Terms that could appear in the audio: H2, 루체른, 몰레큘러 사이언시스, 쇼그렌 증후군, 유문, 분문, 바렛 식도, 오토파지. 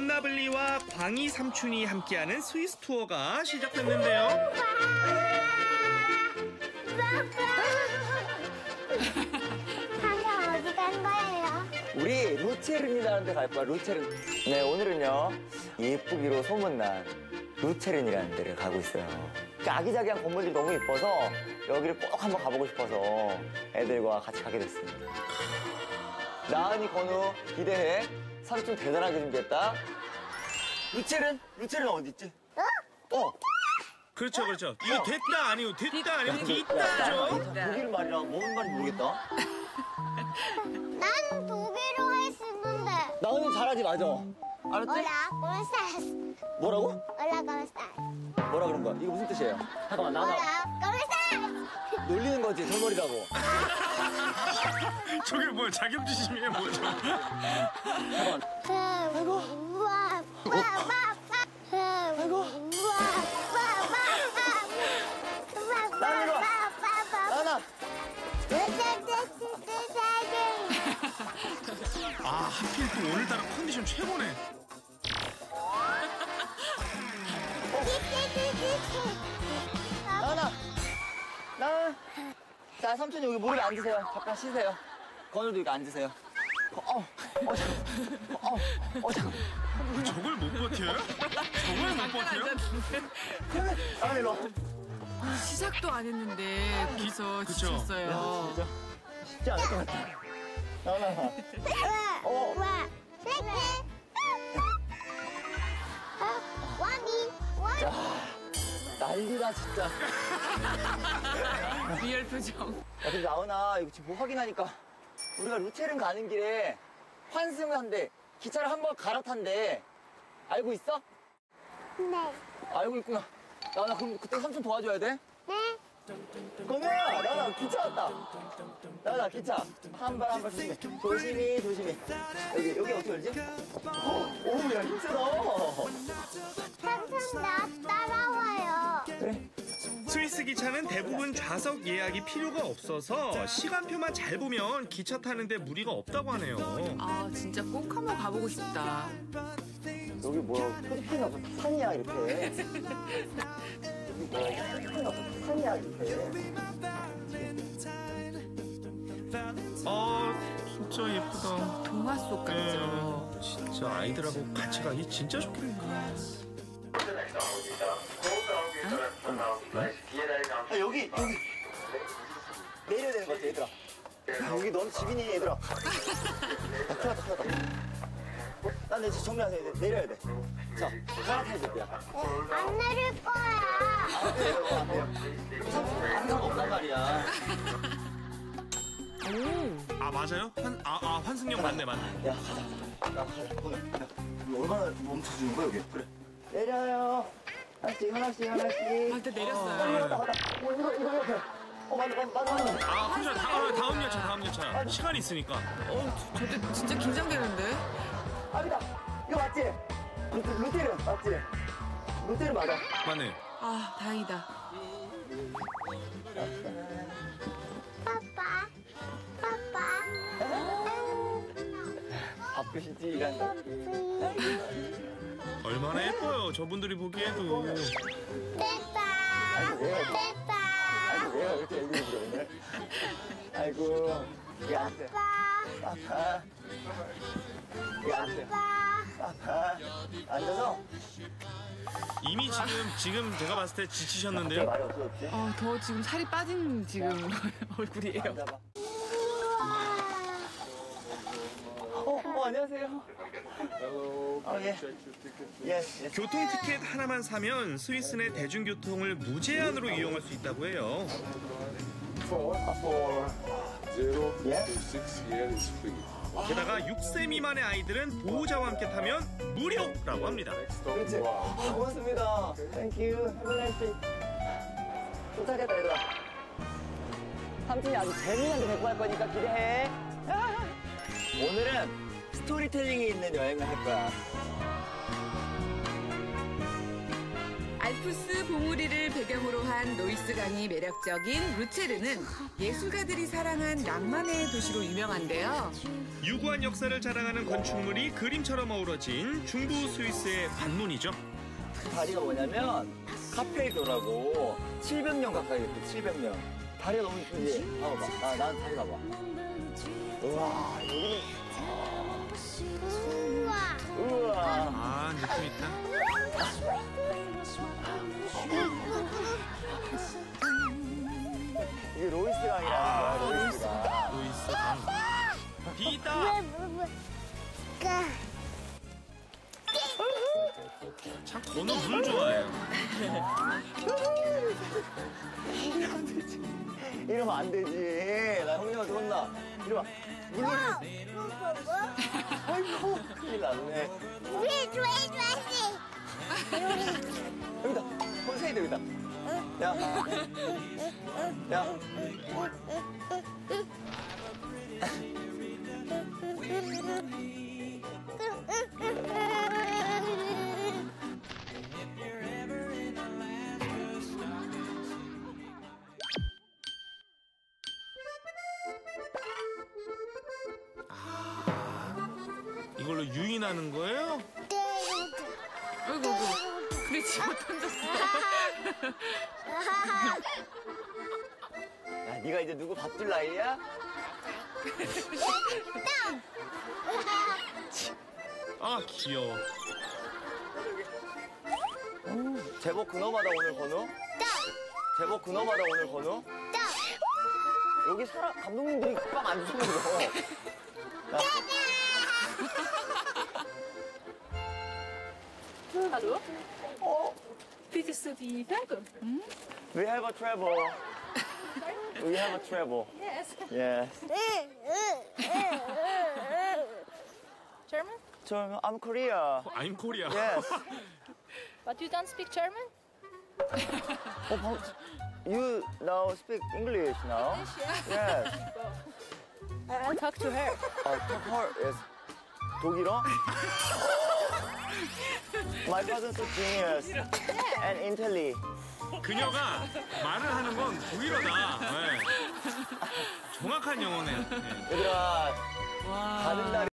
건나블리와 광희 삼촌이 함께하는 스위스 투어가 시작됐는데요. 방금 어디 간 거예요? 우리 루체른이라는 데 갈 거야, 루체른. 네, 오늘은요, 예쁘기로 소문난 루체른이라는 데를 가고 있어요. 아기자기한 건물들이 너무 예뻐서 여기를 꼭 한번 가보고 싶어서 애들과 같이 가게 됐습니다. 나은이, 건우, 기대해. 삼촌 대단하게 준비했다. 루체른 어디 있지? 어? 그렇죠, 그렇죠. 이거 됐다 아니요, 됐다 아니요, 됐다죠? 독일 말이라 뭔 말인지 모르겠다. 난 독일어 할 수 있는데. 나은이 잘하지, 맞아. 알았지? 뭐라고? 뭐라 그런 거야? 이거 무슨 뜻이에요? 잠깐만, 나가. 놀리는 거지, 설머리라고. 저게 뭐야, 자격지심이에요, 뭐죠? 잠깐만. 아이고. 아이고. 나나. 아, 하필 또 오늘따라 컨디션 최고네. 자, 삼촌이 여기 무릎에 앉으세요. 잠깐 쉬세요. 건우도 여기 앉으세요. 잠깐만. 저걸 못 버텨요? 저걸 못 버텨요? 아, 일로 와. 시작도 안 했는데 거기서 지쳤어요. 야, 진짜. 쉽지 않을 것 같아. 나나. 난리다, 진짜. 리얼 표정. 야, 근데 나은아, 이거 지금 뭐 확인하니까 우리가 루체른 가는 길에 환승을 한대. 기차를 한 번 갈아탄대. 알고 있어? 네. 알고 있구나. 나은아, 그럼 그때 삼촌 도와줘야 돼? 네. 건우야, 나은아, 기차 왔다. 나은아, 기차. 한 발 한 발씩. 조심히, 조심히. 여기 어떻게 열지? 오, 야, 힘들어. 삼촌, 나 따라와요. 그래. 스위스 기차는 대부분 좌석 예약이 필요가 없어서 시간표만 잘 보면 기차 타는데 무리가 없다고 하네요. 아, 진짜 꼭 한번 가보고 싶다. 여기 뭐야, 표지판이 나서 부산이야, 이렇게. 여기 뭐야, 표지판이 나서 부산이야, 이렇게. 진짜 예쁘다. 동화 속 같죠? 네, 진짜 아이들하고 같이 가기 진짜 좋겠네. 아, 여기 내려야 되는 것 같아, 얘들아. 여기 넌 집이니, 얘들아. 큰일 났다. 난 내 집 정리하세요, 얘들. 내려야 돼. 자, 갈아타야지, 얘들아. 안 내릴 거야. 안 내려. 상관없단 말이야. 아, 맞아요? 환승역 맞네. 야, 가자. 얼마나 멈춰주는 거야, 여기? 그래. 내려요. 하나씩. 근데 내렸어요. 이거 옆에. 맞아. 아, 그렇죠. 다음 열차. 시간이 있으니까. 근데 진짜 긴장되는데? 아니다. 이거 맞지? 루테르 맞지? 루테르 맞아. 맞네. 아, 다행이다. 아빠. 바쁘시지? 이란다. 얼마나 예뻐요, 저분들이 보기에도. 됐다. 아이고, 내가 왜 이렇게 애기를 부려, 오늘? 아이고, 아빠. 앉아서. 이미 지금 제가 봤을 때 지치셨는데요. 더 지금 살이 빠진 지금 얼굴이에요. 안녕하세요. 교통 티켓 하나만 사면 스위스 내 대중교통을 무제한으로 이용할 수 있다고 해요. 게다가 6세 미만의 아이들은 보호자와 함께 타면 무료라고 합니다. 그렇지. 고맙습니다. 땡큐. 도착했다, 얘들아. 삼촌이 아주 재미난 데 데리고 갈 거니까 기대해. 오늘은 스토리텔링이 있는 여행을 할 거야. 알프스 봉우리를 배경으로 한 한 노이스강이 매력적인 루체른은 예술가들이 사랑한 낭만의 도시로 유명한데요. 유구한 역사를 자랑하는 건축물이 그림처럼 어우러진 중부 스위스의 반문이죠. 다리가 뭐냐면 카페이도라고 700년 가까이 됐대, 700년. 다리가 너무 이쁘지? 봐봐. 난 다리 봐봐. 우와, 여기. 우와. 아, 느낌 있다. 이게 루이스 강이라는 거야, 루이스 강. 루이스 강. 비다. 참, 너는 물 좋아해요. 이러면 안 되지. 나 형님한테 혼나. 이러면 물놀이. 아이고, 큰일 났네. 왜 좋아해. 여기다, 혼세이다, 여기다. 야. 야. 이걸로 유인하는 거예요? 네. 아이고, 그래 집어 던졌어. 야, 네가 이제 누구 밥 줄 나이야? 아, 귀여워. 제법 근엄하다 오늘 건우. 제법 근엄하다 오늘 건우. 여기 사람 감독님들이 빡 안 주는 거. Hallo? Oh. Bietest du die Berge? Hm? We have a travel. We have a travel. Yes. Yes. German? German. I'm Korea. I'm Korea. Yes. But you don't speak German? Oh, you now speak English now? English, yes. Yes. I'll talk to her. I'll talk to her. Yes. 독일어? My cousin's a genius. And Italy. 그녀가 말을 하는 건 독일어다. 네. 정확한 영어네요. 얘들아, 가는 날이